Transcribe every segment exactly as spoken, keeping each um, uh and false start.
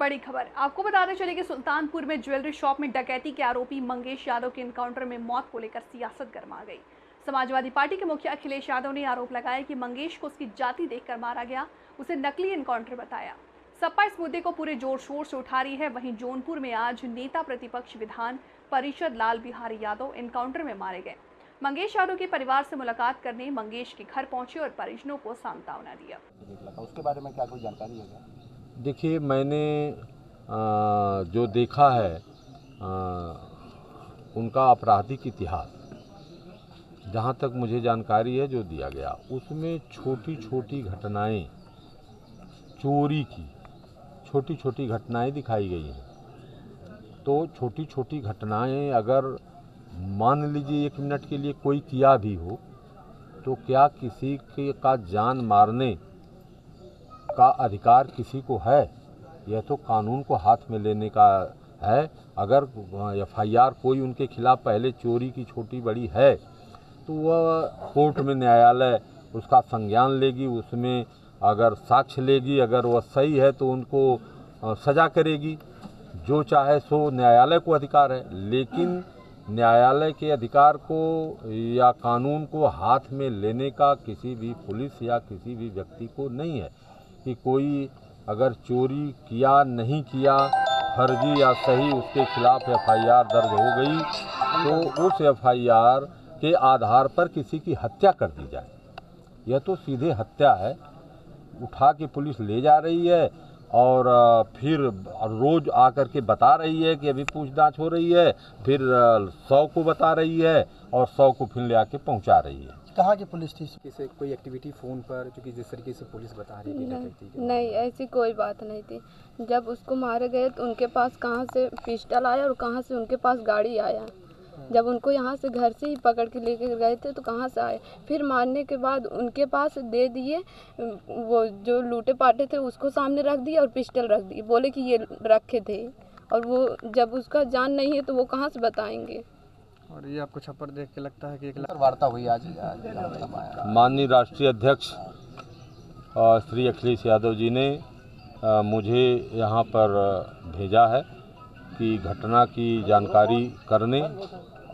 बड़ी खबर आपको बताते चले कि सुल्तानपुर में ज्वेलरी शॉप में डकैती के आरोपी मंगेश यादव के एनकाउंटर में मौत को लेकर सियासत गर्मा गई। समाजवादी पार्टी के मुखिया अखिलेश यादव ने आरोप लगाया कि मंगेश को उसकी जाति देखकर मारा गया, उसे नकली एनकाउंटर बताया। सपा इस मुद्दे को पूरे जोर शोर से उठा रही है। वहीं जौनपुर में आज नेता प्रतिपक्ष विधान परिषद लाल बिहारी यादव एनकाउंटर में मारे गए। मंगेश यादव के परिवार से मुलाकात करने मंगेश के घर पहुंचे और परिजनों को सांत्वना दिया। उसके बारे में क्या कोई जानकारी है? देखिए, मैंने आ, जो देखा है आ, उनका आपराधिक इतिहास जहाँ तक मुझे जानकारी है जो दिया गया, उसमें छोटी छोटी घटनाएं चोरी की छोटी छोटी घटनाएं दिखाई गई हैं। तो छोटी छोटी घटनाएं अगर मान लीजिए एक मिनट के लिए कोई किया भी हो तो क्या किसी के का जान मारने का अधिकार किसी को है? यह तो कानून को हाथ में लेने का है। अगर एफ आई आर कोई उनके खिलाफ पहले चोरी की छोटी बड़ी है तो वह कोर्ट में न्यायालय उसका संज्ञान लेगी, उसमें अगर साक्ष्य लेगी, अगर वह सही है तो उनको सजा करेगी। जो चाहे सो न्यायालय को अधिकार है, लेकिन न्यायालय के अधिकार को या कानून को हाथ में लेने का किसी भी पुलिस या किसी भी व्यक्ति को नहीं है कि कोई अगर चोरी किया नहीं किया, फर्जी या सही, उसके खिलाफ एफ आई आर दर्ज हो गई तो उस एफ आई आर के आधार पर किसी की हत्या कर दी जाए। यह तो सीधे हत्या है। उठा के पुलिस ले जा रही है और फिर रोज़ आकर के बता रही है कि अभी पूछताछ हो रही है, फिर सौ को बता रही है और सौ को फिर ले आके पहुँचा रही है। कहाँ की पुलिस थी? किसी कोई एक्टिविटी फ़ोन पर, क्योंकि जिस तरीके से पुलिस बता रही है नहीं, नहीं ऐसी कोई बात नहीं थी। जब उसको मारे गए तो उनके पास कहाँ से पिस्टल आया और कहाँ से उनके पास गाड़ी आया? जब उनको यहाँ से घर से ही पकड़ के लेके गए थे तो कहाँ से आए? फिर मारने के बाद उनके पास दे दिए, वो जो लूटे पाटे थे उसको सामने रख दिए और पिस्टल रख दिए, बोले कि ये रखे थे। और वो जब उसका जान नहीं है तो वो कहाँ से बताएंगे? और ये आपको छप्पर देख के लगता है कि एक वार्ता हुई आज? माननीय राष्ट्रीय अध्यक्ष श्री अखिलेश यादव जी ने मुझे यहाँ पर भेजा है कि घटना की जानकारी करने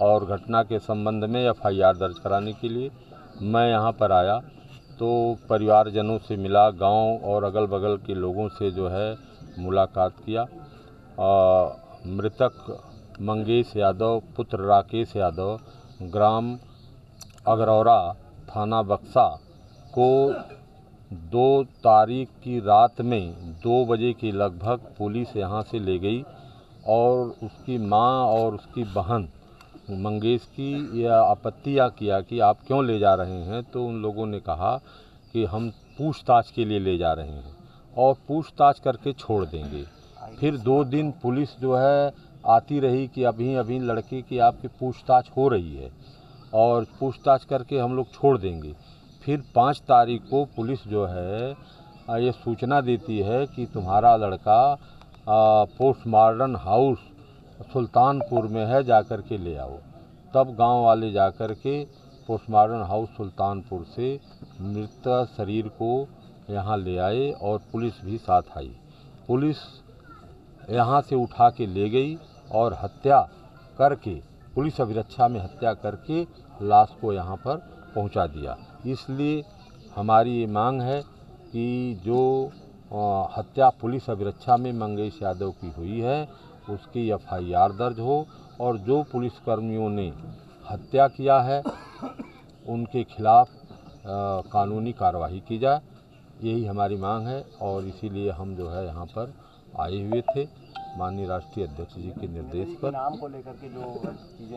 और घटना के संबंध में एफ आई आर दर्ज कराने के लिए मैं यहाँ पर आया, तो परिवारजनों से मिला, गांव और अगल बगल के लोगों से जो है मुलाकात किया। मृतक मंगेश यादव पुत्र राकेश यादव ग्राम अगरावरा थाना बक्सा को दो तारीख की रात में दो बजे के लगभग पुलिस यहाँ से ले गई और उसकी माँ और उसकी बहन मंगेश की यह आपत्तियाँ किया कि आप क्यों ले जा रहे हैं, तो उन लोगों ने कहा कि हम पूछताछ के लिए ले जा रहे हैं और पूछताछ करके छोड़ देंगे। फिर दो दिन पुलिस जो है आती रही कि अभी अभी लड़के की आपकी पूछताछ हो रही है और पूछताछ करके हम लोग छोड़ देंगे। फिर पाँच तारीख को पुलिस जो है ये सूचना देती है कि तुम्हारा लड़का पोस्टमार्टम हाउस सुल्तानपुर में है, जाकर के ले आओ। तब गांव वाले जाकर के पोस्टमार्टम हाउस सुल्तानपुर से मृत शरीर को यहाँ ले आए और पुलिस भी साथ आई। पुलिस यहाँ से उठा के ले गई और हत्या करके पुलिस अभिरक्षा में हत्या करके लाश को यहाँ पर पहुँचा दिया। इसलिए हमारी ये मांग है कि जो हत्या पुलिस अभिरक्षा में मंगेश यादव की हुई है उसकी एफ आई आर दर्ज हो और जो पुलिसकर्मियों ने हत्या किया है उनके खिलाफ कानूनी कार्रवाई की जाए। यही हमारी मांग है और इसीलिए हम जो है यहाँ पर आए हुए थे माननीय राष्ट्रीय अध्यक्ष जी के निर्देश पर। नाम को लेकर के जो